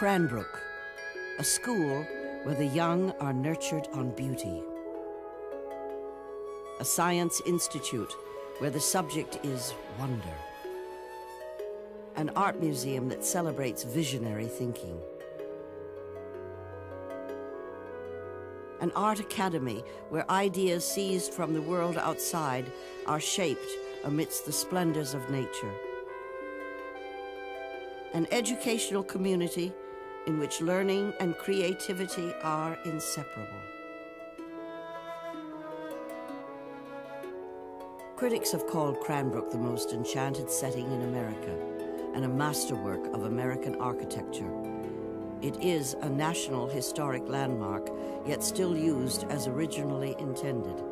Cranbrook, a school where the young are nurtured on beauty. A science institute where the subject is wonder. An art museum that celebrates visionary thinking. An art academy where ideas seized from the world outside are shaped amidst the splendors of nature. An educational community in which learning and creativity are inseparable. Critics have called Cranbrook the most enchanted setting in America and a masterwork of American architecture. It is a national historic landmark, yet still used as originally intended.